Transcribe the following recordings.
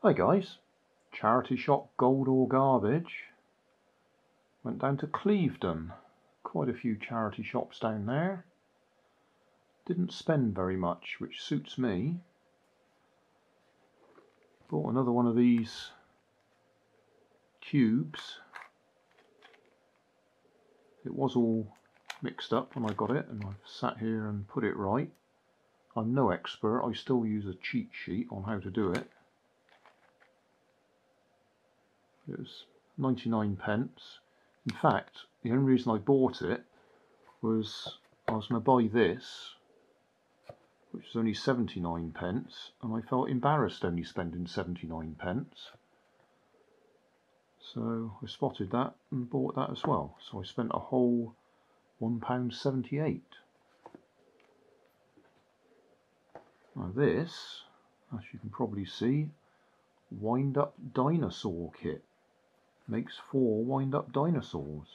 Hi guys, charity shop Gold or Garbage. Went down to Clevedon, quite a few charity shops down there. Didn't spend very much, which suits me. Bought another one of these cubes. It was all mixed up when I got it and I've sat here and put it right. I'm no expert, I still use a cheat sheet on how to do it. It was 99p. In fact, the only reason I bought it was I was going to buy this, which was only 79p, and I felt embarrassed only spending 79p. So I spotted that and bought that as well. So I spent a whole £1.78. Now this, as you can probably see, Wind Up Dinosaur kit. Makes 4 Wind Up Dinosaurs.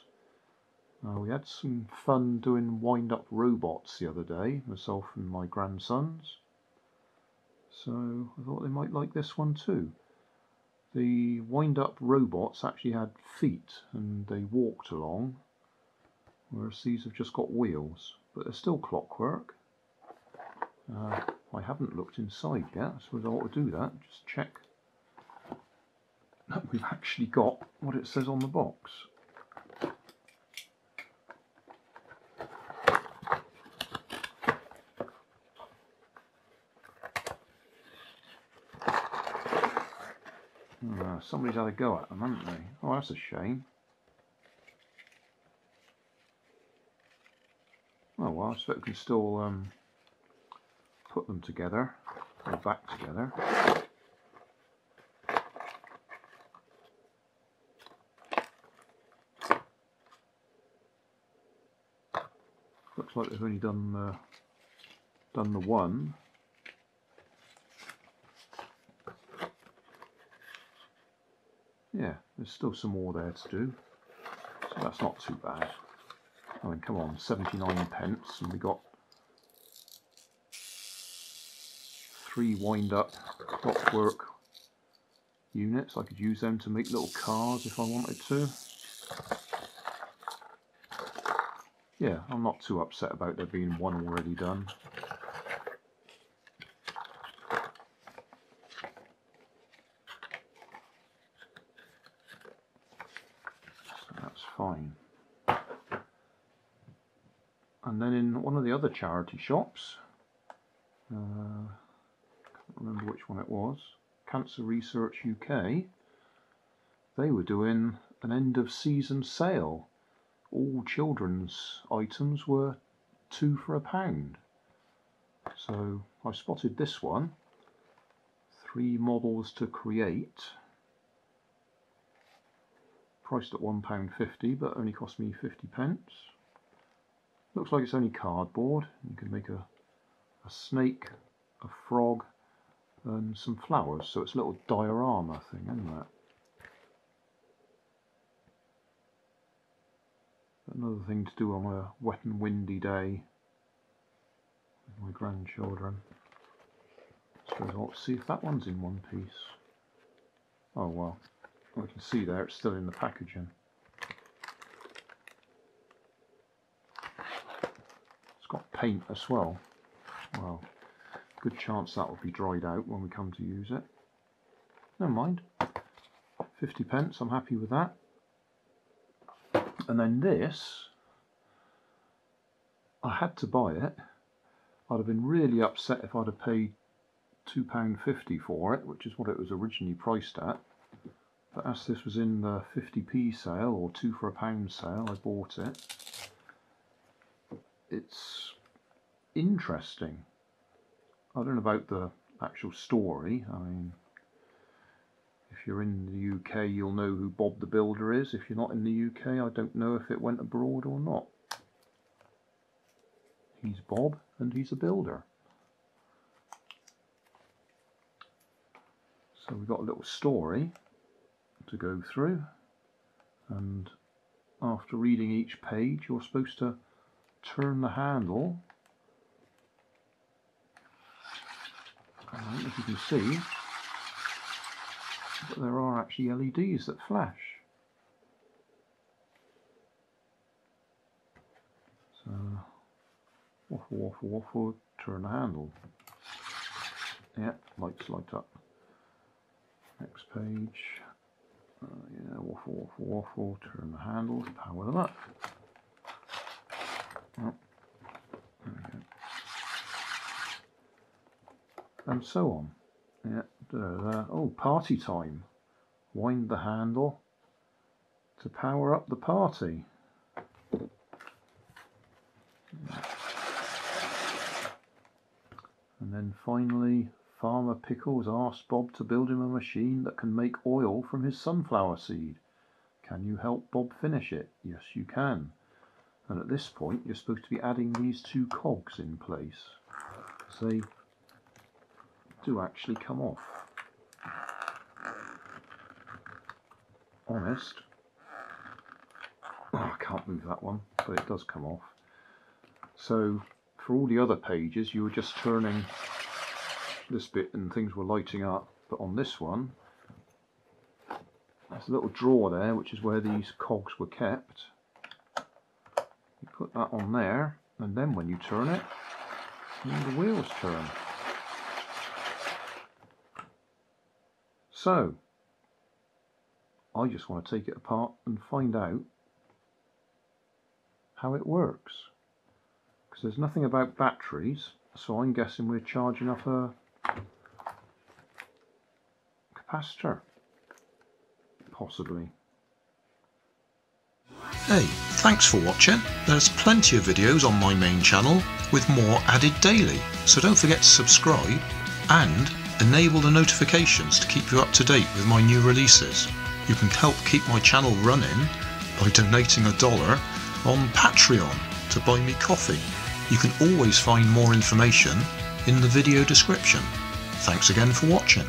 Now we had some fun doing Wind Up Robots the other day, myself and my grandsons. So I thought they might like this one too. The Wind Up Robots actually had feet and they walked along, whereas these have just got wheels, but they're still clockwork. I haven't looked inside yet, so I ought to do that, just check that we've actually got what it says on the box. Somebody's had a go at them, haven't they? Oh, that's a shame. Oh well, I suppose we can still put them together, or back together. Looks like they've only done the one. Yeah, there's still some more there to do, so that's not too bad. I mean, come on, 79p, and we got 3 wind-up clockwork units. I could use them to make little cars if I wanted to. Yeah, I'm not too upset about there being one already done. So that's fine. And then in one of the other charity shops, I can't remember which one it was, Cancer Research UK, they were doing an end of season sale. All children's items were 2 for £1. So I spotted this one, 3 models to create, priced at £1.50 but only cost me 50p. Looks like it's only cardboard. You can make a snake, a frog and some flowers, so it's a little diorama thing, isn't it? Another thing to do on a wet and windy day with my grandchildren. So I'll see if that one's in one piece. Oh well, I can see there it's still in the packaging. It's got paint as well. Well, good chance that will be dried out when we come to use it. Never mind. 50p, I'm happy with that. And then this, I had to buy it. I'd have been really upset if I'd have paid £2.50 for it, which is what it was originally priced at. But as this was in the 50p sale, or 2 for £1 sale, I bought it. It's interesting. I don't know about the actual story. I mean, if you're in the UK, you'll know who Bob the Builder is. If you're not in the UK, I don't know if it went abroad or not. He's Bob and he's a builder. So we've got a little story to go through, and after reading each page you're supposed to turn the handle. I don't know if you can see. but there are actually LEDs that flash. So, waffle, waffle, waffle, turn the handle. Yeah, lights light up. Next page. Yeah, waffle, waffle, waffle, turn the handles, power them up. Oh, there we go. And so on. Yeah, oh, party time. Wind the handle to power up the party. And then finally, Farmer Pickles asked Bob to build him a machine that can make oil from his sunflower seed. Can you help Bob finish it? Yes, you can. And at this point, you're supposed to be adding these two cogs in place. So they do actually come off. Honest. Oh, I can't move that one, but it does come off. So for all the other pages, you were just turning this bit and things were lighting up. But on this one, there's a little drawer there, which is where these cogs were kept. You put that on there, and then when you turn it, the wheels turn. So I just want to take it apart and find out how it works. Because there's nothing about batteries, so I'm guessing we're charging up a capacitor, possibly. Hey, thanks for watching. There's plenty of videos on my main channel with more added daily, so don't forget to subscribe and enable the notifications to keep you up to date with my new releases. You can help keep my channel running by donating $1 on Patreon to buy me coffee. You can always find more information in the video description. Thanks again for watching.